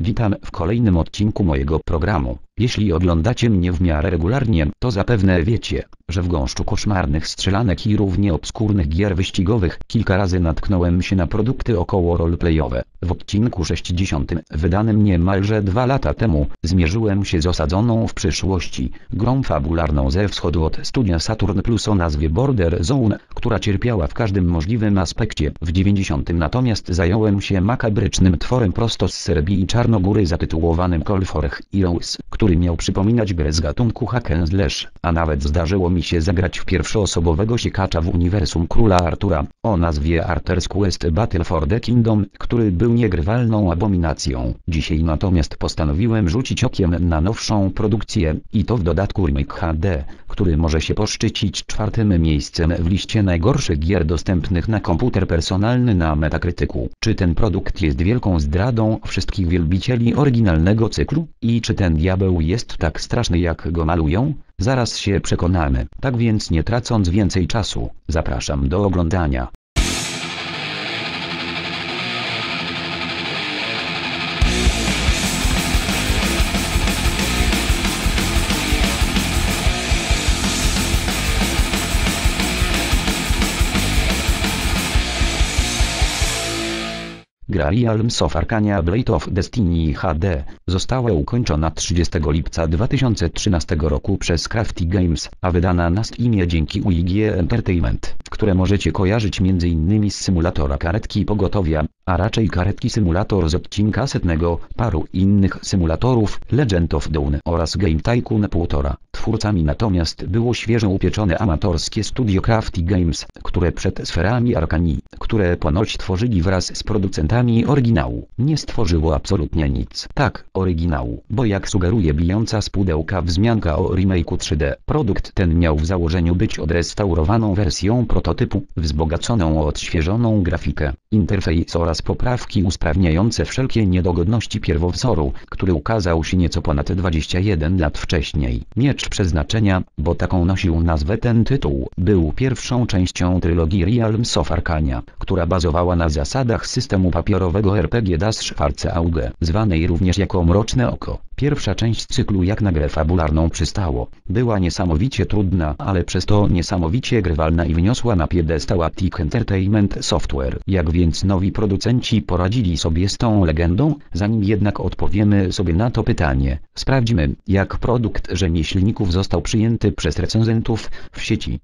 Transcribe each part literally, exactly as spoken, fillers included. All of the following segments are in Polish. Witam w kolejnym odcinku mojego programu. Jeśli oglądacie mnie w miarę regularnie, to zapewne wiecie, że w gąszczu koszmarnych strzelanek i równie obskurnych gier wyścigowych kilka razy natknąłem się na produkty około roleplayowe. W odcinku sześćdziesiątym, wydanym niemalże dwa lata temu, zmierzyłem się z osadzoną w przyszłości grą fabularną ze wschodu od studia Saturn Plus o nazwie Border Zone, która cierpiała w każdym możliwym aspekcie. W dziewięćdziesiątym natomiast zająłem się makabrycznym tworem prosto z Serbii i Czarnogóry zatytułowanym Call Forth Heroes, który miał przypominać grę z gatunku hack and slash, a nawet zdarzyło mi się zagrać w pierwszoosobowego siekacza w uniwersum króla Artura, o nazwie Arthur's Quest Battle for the Kingdom, który był niegrywalną abominacją. Dzisiaj natomiast postanowiłem rzucić okiem na nowszą produkcję, i to w dodatku remake H D, który może się poszczycić czwartym miejscem w liście najgorszych gier dostępnych na komputer personalny na Metacriticu. Czy ten produkt jest wielką zdradą wszystkich wielbicieli oryginalnego cyklu? I czy ten diabeł jest tak straszny, jak go malują? Zaraz się przekonamy. Tak więc nie tracąc więcej czasu, zapraszam do oglądania. Gra Realms of Arkania: Blade of Destiny H D została ukończona trzydziestego lipca dwa tysiące trzynastego roku przez Crafty Games, a wydana na Steamie dzięki U I G Entertainment, które możecie kojarzyć między innymi z symulatora karetki pogotowia, a raczej karetki symulator z odcinka setnego, paru innych symulatorów Legend of Dawn oraz Game Tycoon jeden i pół. Twórcami natomiast było świeżo upieczone amatorskie studio Crafty Games, które przed sferami Arkanii, które ponoć tworzyli wraz z producentami oryginału, nie stworzyło absolutnie nic. Tak, oryginału, bo jak sugeruje bijąca z pudełka wzmianka o remake'u trzy D, produkt ten miał w założeniu być odrestaurowaną wersją prototypu, wzbogaconą o odświeżoną grafikę, interfejs oraz poprawki usprawniające wszelkie niedogodności pierwowzoru, który ukazał się nieco ponad dwadzieścia jeden lat wcześniej. Miecz Przeznaczenia, bo taką nosił nazwę ten tytuł, był pierwszą częścią trylogii Realms of Arkania, która bazowała na zasadach systemu papierowego R P G Das Schwarze Auge, zwanej również jako Mroczne Oko. Pierwsza część cyklu, jak na grę fabularną przystało, była niesamowicie trudna, ale przez to niesamowicie grywalna i wyniosła na piedestał Attic Entertainment Software. Jak więc nowi producenci poradzili sobie z tą legendą? Zanim jednak odpowiemy sobie na to pytanie, sprawdźmy, jak produkt rzemieślników został przyjęty przez recenzentów w sieci.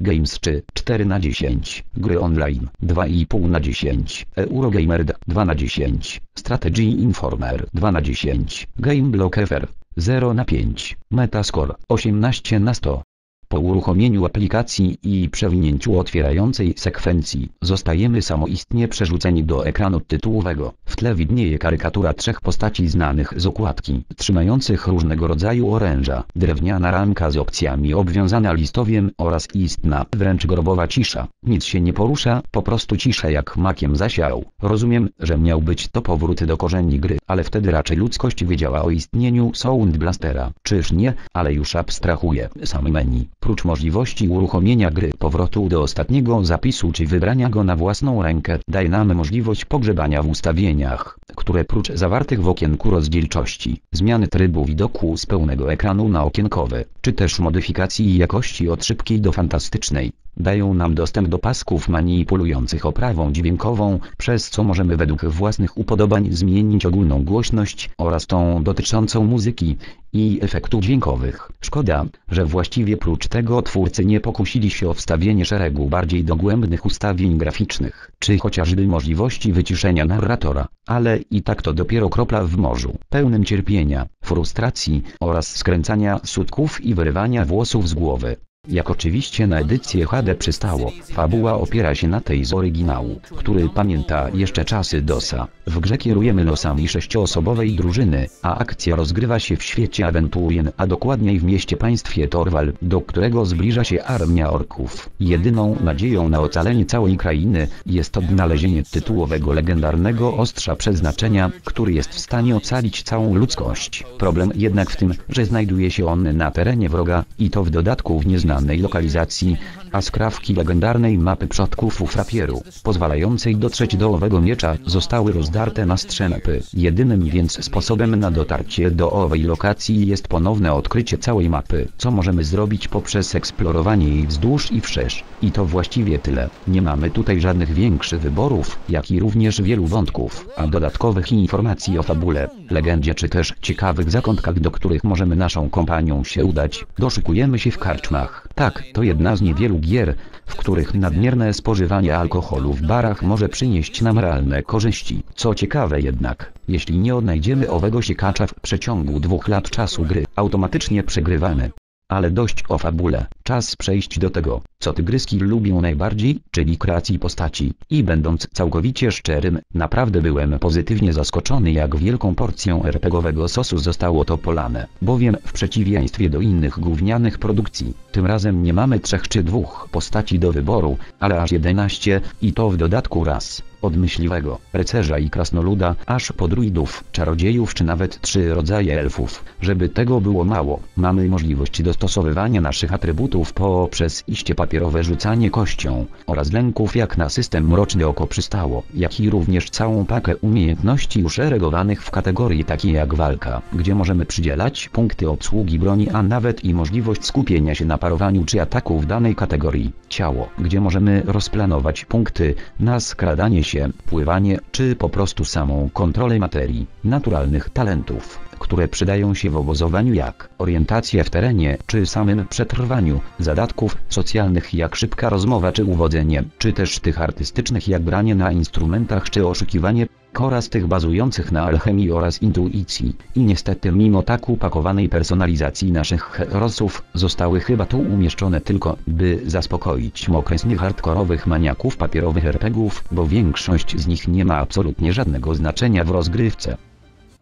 Games czy cztery na dziesięć, gry online dwa i pół na dziesięć, Eurogamer dwa na dziesięć, Strategy Informer dwa na dziesięć, Game Block F R zero na pięć, Metascore osiemnaście na sto. Po uruchomieniu aplikacji i przewinięciu otwierającej sekwencji, zostajemy samoistnie przerzuceni do ekranu tytułowego. W tle widnieje karykatura trzech postaci znanych z okładki, trzymających różnego rodzaju oręża. Drewniana ramka z opcjami obwiązana listowiem oraz istna, wręcz grobowa cisza. Nic się nie porusza, po prostu cisza jak makiem zasiał. Rozumiem, że miał być to powrót do korzeni gry, ale wtedy raczej ludzkość wiedziała o istnieniu Sound Blastera. Czyż nie? Ale już abstrahuję, same menu. Prócz możliwości uruchomienia gry, powrotu do ostatniego zapisu czy wybrania go na własną rękę, daje nam możliwość pogrzebania w ustawieniach, które prócz zawartych w okienku rozdzielczości, zmiany trybu widoku z pełnego ekranu na okienkowy, czy też modyfikacji jakości od szybkiej do fantastycznej, dają nam dostęp do pasków manipulujących oprawą dźwiękową, przez co możemy według własnych upodobań zmienić ogólną głośność oraz tą dotyczącą muzyki i efektów dźwiękowych. Szkoda, że właściwie prócz tego twórcy nie pokusili się o wstawienie szeregu bardziej dogłębnych ustawień graficznych, czy chociażby możliwości wyciszenia narratora, ale i tak to dopiero kropla w morzu, pełnym cierpienia, frustracji oraz skręcania sutków i wyrywania włosów z głowy. Jak oczywiście na edycję H D przystało, fabuła opiera się na tej z oryginału, który pamięta jeszcze czasy dosa. W grze kierujemy losami sześcioosobowej drużyny, a akcja rozgrywa się w świecie Aventurien, a dokładniej w mieście państwie Torval, do którego zbliża się armia orków. Jedyną nadzieją na ocalenie całej krainy jest odnalezienie tytułowego legendarnego ostrza przeznaczenia, który jest w stanie ocalić całą ludzkość. Problem jednak w tym, że znajduje się on na terenie wroga i to w dodatku w nieznanym znanej lokalizacji, a skrawki legendarnej mapy przodków u frapieru, pozwalającej dotrzeć do owego miecza, zostały rozdarte na strzępy. Jedynym więc sposobem na dotarcie do owej lokacji jest ponowne odkrycie całej mapy, co możemy zrobić poprzez eksplorowanie jej wzdłuż i wszerz. I to właściwie tyle. Nie mamy tutaj żadnych większych wyborów, jak i również wielu wątków, a dodatkowych informacji o fabule, legendzie czy też ciekawych zakątkach, do których możemy naszą kompanią się udać, doszukujemy się w karczmach. Tak, to jedna z niewielu gier, w których nadmierne spożywanie alkoholu w barach może przynieść nam realne korzyści. Co ciekawe jednak, jeśli nie odnajdziemy owego siekacza w przeciągu dwóch lat czasu gry, automatycznie przegrywamy. Ale dość o fabule, czas przejść do tego, co tygryski lubią najbardziej, czyli kreacji postaci. I będąc całkowicie szczerym, naprawdę byłem pozytywnie zaskoczony, jak wielką porcją er pe gie owego sosu zostało to polane, bowiem w przeciwieństwie do innych gównianych produkcji, tym razem nie mamy trzech czy dwóch postaci do wyboru, ale aż jedenaście, i to w dodatku raz. Od myśliwego, rycerza i krasnoluda, aż po druidów, czarodziejów czy nawet trzy rodzaje elfów. Żeby tego było mało, mamy możliwość dostosowywania naszych atrybutów poprzez iście papierowe rzucanie kością, oraz lęków jak na system Mroczne Oko przystało, jak i również całą pakę umiejętności uszeregowanych w kategorii takiej jak walka, gdzie możemy przydzielać punkty obsługi broni, a nawet i możliwość skupienia się na parowaniu czy ataku w danej kategorii. Ciało, gdzie możemy rozplanować punkty na skradanie się, pływanie, czy po prostu samą kontrolę materii, naturalnych talentów, które przydają się w obozowaniu jak orientacja w terenie, czy samym przetrwaniu, zadatków socjalnych jak szybka rozmowa czy uwodzenie, czy też tych artystycznych jak granie na instrumentach czy oszukiwanie, oraz tych bazujących na alchemii oraz intuicji. I niestety mimo tak upakowanej personalizacji naszych herosów, zostały chyba tu umieszczone tylko, by zaspokoić mokresnych hardkorowych maniaków papierowych er pe gie ów, bo większość z nich nie ma absolutnie żadnego znaczenia w rozgrywce.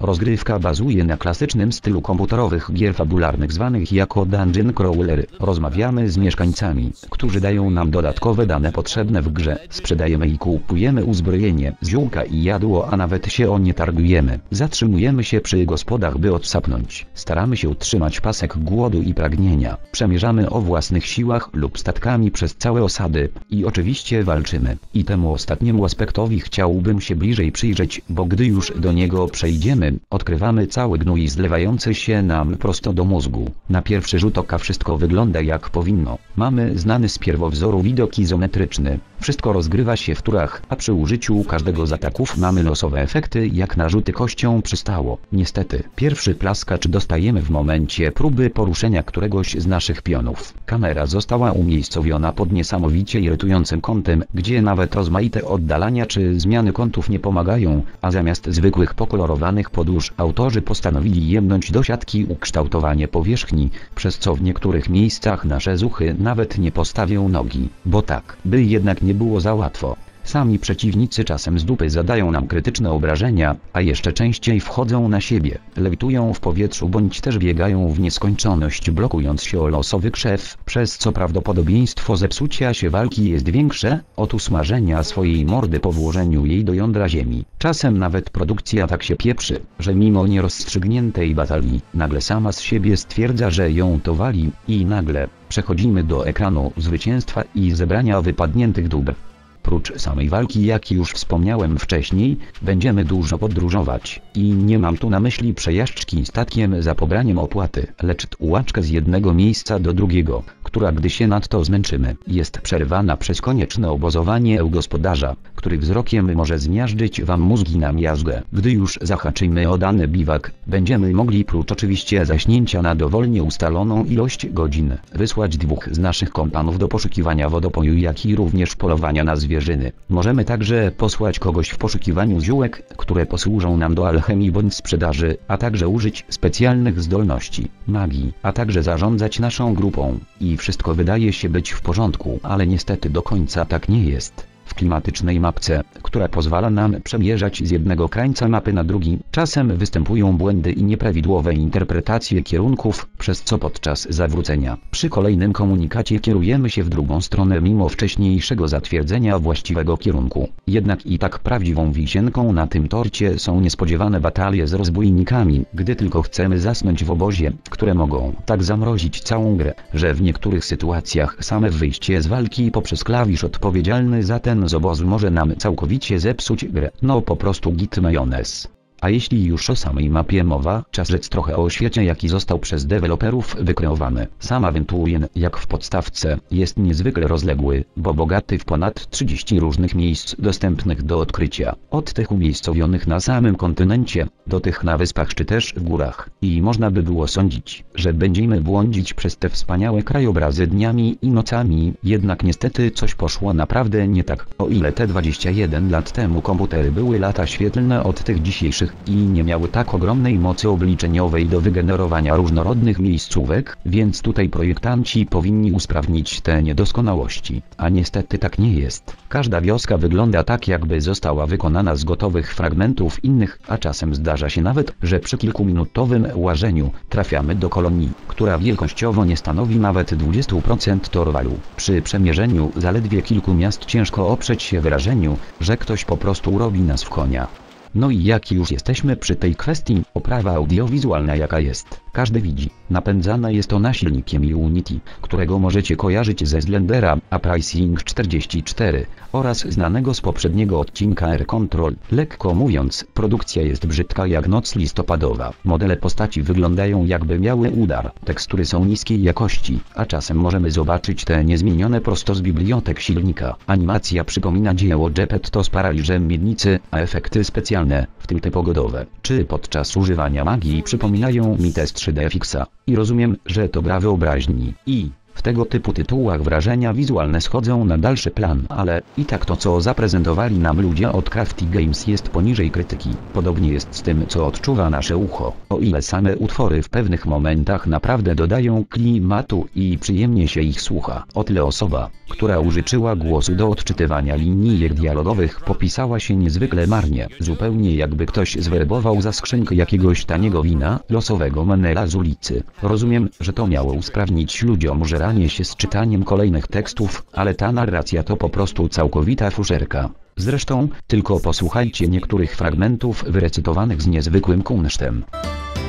Rozgrywka bazuje na klasycznym stylu komputerowych gier fabularnych zwanych jako dungeon crawlery. Rozmawiamy z mieszkańcami, którzy dają nam dodatkowe dane potrzebne w grze. Sprzedajemy i kupujemy uzbrojenie, ziółka i jadło, a nawet się o nie targujemy. Zatrzymujemy się przy gospodach, by odsapnąć. Staramy się utrzymać pasek głodu i pragnienia. Przemierzamy o własnych siłach lub statkami przez całe osady i oczywiście walczymy. I temu ostatniemu aspektowi chciałbym się bliżej przyjrzeć, bo gdy już do niego przejdziemy, odkrywamy cały gnój zlewający się nam prosto do mózgu. Na pierwszy rzut oka wszystko wygląda jak powinno. Mamy znany z pierwowzoru widok izometryczny. Wszystko rozgrywa się w turach, a przy użyciu każdego z ataków mamy losowe efekty jak na rzuty kością przystało. Niestety, pierwszy plaskacz dostajemy w momencie próby poruszenia któregoś z naszych pionów. Kamera została umiejscowiona pod niesamowicie irytującym kątem, gdzie nawet rozmaite oddalania czy zmiany kątów nie pomagają, a zamiast zwykłych pokolorowanych podłuż autorzy postanowili jemnąć do siatki ukształtowanie powierzchni, przez co w niektórych miejscach nasze zuchy nawet nie postawią nogi, bo tak, by jednak nie było za łatwo. Sami przeciwnicy czasem z dupy zadają nam krytyczne obrażenia, a jeszcze częściej wchodzą na siebie, lewitują w powietrzu bądź też biegają w nieskończoność, blokując się o losowy krzew, przez co prawdopodobieństwo zepsucia się walki jest większe, od usmażenia swojej mordy po włożeniu jej do jądra ziemi. Czasem nawet produkcja tak się pieprzy, że mimo nierozstrzygniętej batalii, nagle sama z siebie stwierdza, że ją to wali, i nagle przechodzimy do ekranu zwycięstwa i zebrania wypadniętych dóbr. Prócz samej walki, jak już wspomniałem wcześniej, będziemy dużo podróżować. I nie mam tu na myśli przejażdżki statkiem za pobraniem opłaty, lecz tułaczkę z jednego miejsca do drugiego, która gdy się nadto zmęczymy, jest przerwana przez konieczne obozowanie u gospodarza, który wzrokiem może zmiażdżyć wam mózgi na miazgę. Gdy już zahaczymy o dany biwak, będziemy mogli, prócz oczywiście zaśnięcia na dowolnie ustaloną ilość godzin, wysłać dwóch z naszych kompanów do poszukiwania wodopoju, jak i również polowania na zwierzyny. Możemy także posłać kogoś w poszukiwaniu ziółek, które posłużą nam do alchemii bądź sprzedaży, a także użyć specjalnych zdolności, magii, a także zarządzać naszą grupą. I wszystko wydaje się być w porządku, ale niestety do końca tak nie jest. w klimatycznej mapce, która pozwala nam przemierzać z jednego krańca mapy na drugi. Czasem występują błędy i nieprawidłowe interpretacje kierunków, przez co podczas zawrócenia przy kolejnym komunikacie kierujemy się w drugą stronę mimo wcześniejszego zatwierdzenia właściwego kierunku. Jednak i tak prawdziwą wisienką na tym torcie są niespodziewane batalie z rozbójnikami, gdy tylko chcemy zasnąć w obozie, które mogą tak zamrozić całą grę, że w niektórych sytuacjach same wyjście z walki poprzez klawisz odpowiedzialny za ten z obozu może nam całkowicie zepsuć grę. No po prostu git majonez. A jeśli już o samej mapie mowa, czas rzec trochę o świecie, jaki został przez deweloperów wykreowany. Sam Aventurien, jak w podstawce, jest niezwykle rozległy, bo bogaty w ponad trzydzieści różnych miejsc dostępnych do odkrycia. Od tych umiejscowionych na samym kontynencie, do tych na wyspach czy też w górach. I można by było sądzić, że będziemy błądzić przez te wspaniałe krajobrazy dniami i nocami, jednak niestety coś poszło naprawdę nie tak. O ile te dwadzieścia jeden lat temu komputery były lata świetlne od tych dzisiejszych i nie miały tak ogromnej mocy obliczeniowej do wygenerowania różnorodnych miejscówek, więc tutaj projektanci powinni usprawnić te niedoskonałości, a niestety tak nie jest. Każda wioska wygląda tak, jakby została wykonana z gotowych fragmentów innych, a czasem zdarza się nawet, że przy kilkuminutowym łażeniu trafiamy do kolonii, która wielkościowo nie stanowi nawet dwudziestu procent Torwalu. Przy przemierzeniu zaledwie kilku miast ciężko oprzeć się wrażeniu, że ktoś po prostu robi nas w konia. No i jak już jesteśmy przy tej kwestii, oprawa audiowizualna jaka jest, każdy widzi. Napędzana jest ona silnikiem Unity, którego możecie kojarzyć ze Slendera, a Pricing czterdzieści cztery, oraz znanego z poprzedniego odcinka Air Control. Lekko mówiąc, produkcja jest brzydka jak noc listopadowa. Modele postaci wyglądają jakby miały udar, tekstury są niskiej jakości, a czasem możemy zobaczyć te niezmienione prosto z bibliotek silnika. Animacja przypomina dzieło Geppetto z paraliżem miednicy, a efekty specjalne, w tym te pogodowe, czy podczas używania magii przypominają mi test trzy D Fixa. I rozumiem, że to gra wyobraźni. I w tego typu tytułach wrażenia wizualne schodzą na dalszy plan, ale i tak to, co zaprezentowali nam ludzie od Crafty Games, jest poniżej krytyki. Podobnie jest z tym, co odczuwa nasze ucho. O ile same utwory w pewnych momentach naprawdę dodają klimatu i przyjemnie się ich słucha, o tyle osoba, która użyczyła głosu do odczytywania linijek dialogowych, popisała się niezwykle marnie. Zupełnie jakby ktoś zwerbował za skrzynkę jakiegoś taniego wina losowego menela z ulicy. Rozumiem, że to miało usprawnić ludziom, że ranie się z czytaniem kolejnych tekstów, ale ta narracja to po prostu całkowita fuszerka. Zresztą, tylko posłuchajcie niektórych fragmentów wyrecytowanych z niezwykłym kunsztem.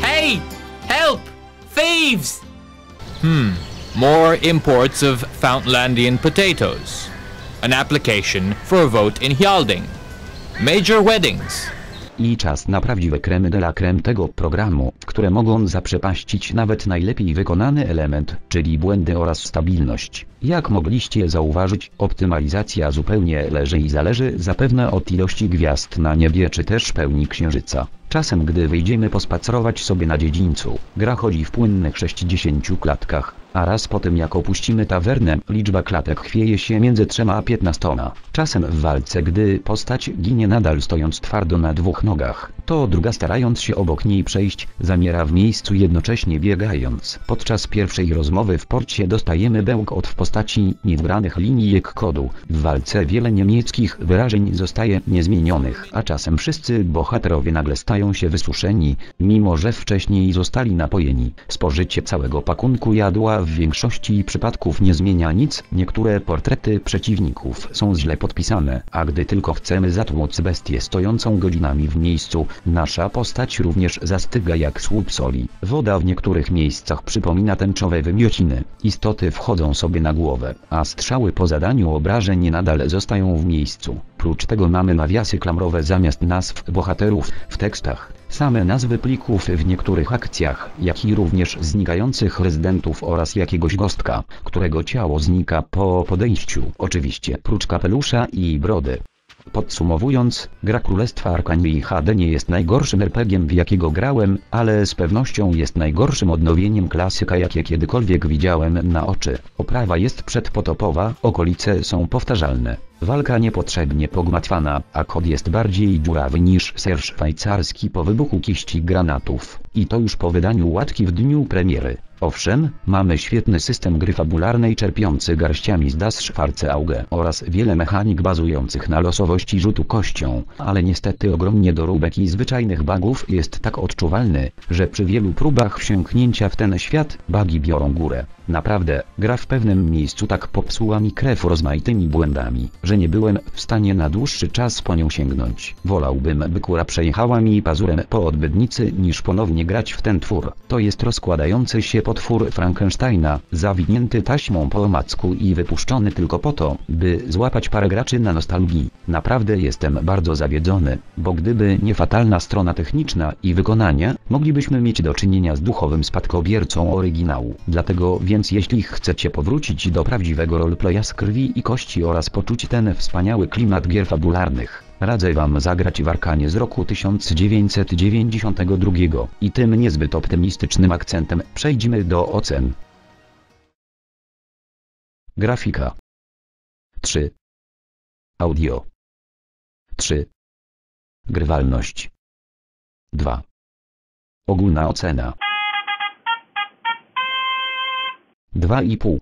Hey! Help! Thieves! Hmm. More imports of Foundlandian potatoes. An application for a vote in Hjalding. Major weddings. I czas na prawdziwe creme de la creme tego programu, które mogą zaprzepaścić nawet najlepiej wykonany element, czyli błędy oraz stabilność. Jak mogliście zauważyć, optymalizacja zupełnie leży i zależy zapewne od ilości gwiazd na niebie czy też pełni księżyca. Czasem, gdy wyjdziemy pospacerować sobie na dziedzińcu, gra chodzi w płynnych sześćdziesięciu klatkach, a raz po tym, jak opuścimy tawernę, liczba klatek chwieje się między trzema a piętnastoma. Czasem w walce, gdy postać ginie nadal stojąc twardo na dwóch nogach, to druga, starając się obok niej przejść, zamiera w miejscu, jednocześnie biegając. Podczas pierwszej rozmowy w porcie dostajemy bełkot w postaci niewgranych linijek kodu. W walce wiele niemieckich wyrażeń zostaje niezmienionych, a czasem wszyscy bohaterowie nagle stają się wysuszeni, mimo że wcześniej zostali napojeni. Spożycie całego pakunku jadła w większości przypadków nie zmienia nic. Niektóre portrety przeciwników są źle podpisane, a gdy tylko chcemy zatłuc bestię stojącą godzinami w miejscu, nasza postać również zastyga jak słup soli. Woda w niektórych miejscach przypomina tęczowe wymiociny. Istoty wchodzą sobie na głowę, a strzały po zadaniu obrażeń nadal zostają w miejscu. Prócz tego mamy nawiasy klamrowe zamiast nazw bohaterów w tekstach, same nazwy plików w niektórych akcjach, jak i również znikających rezydentów oraz jakiegoś gostka, którego ciało znika po podejściu, oczywiście prócz kapelusza i brody. Podsumowując, gra Królestwa Arkanii H D nie jest najgorszym er pe giem, w jakiego grałem, ale z pewnością jest najgorszym odnowieniem klasyka, jakie kiedykolwiek widziałem na oczy. Oprawa jest przedpotopowa, okolice są powtarzalne, walka niepotrzebnie pogmatwana, a kod jest bardziej dziurawy niż ser szwajcarski po wybuchu kiści granatów. i to już po wydaniu łatki w dniu premiery. Owszem, mamy świetny system gry fabularnej czerpiący garściami z Das Schwarze Auge oraz wiele mechanik bazujących na losowości rzutu kością, ale niestety ogromnie doróbek i zwyczajnych bugów jest tak odczuwalny, że przy wielu próbach wsiąknięcia w ten świat, bugi biorą górę. Naprawdę, gra w pewnym miejscu tak popsuła mi krew rozmaitymi błędami, że nie byłem w stanie na dłuższy czas po nią sięgnąć. Wolałbym, by kura przejechała mi pazurem po odbytnicy niż ponownie grać w ten twór. To jest rozkładający się potwór Frankensteina, zawinięty taśmą po omacku i wypuszczony tylko po to, by złapać parę graczy na nostalgii. Naprawdę jestem bardzo zawiedziony, bo gdyby nie fatalna strona techniczna i wykonanie, moglibyśmy mieć do czynienia z duchowym spadkobiercą oryginału. Dlatego więc jeśli chcecie powrócić do prawdziwego roleplaya z krwi i kości oraz poczuć ten wspaniały klimat gier fabularnych, radzę wam zagrać w Arkanie z roku tysiąc dziewięćset dziewięćdziesiątego drugiego. I tym niezbyt optymistycznym akcentem przejdźmy do ocen. Grafika trzy. Audio trzy. Grywalność dwa. Ogólna ocena dwa i pół.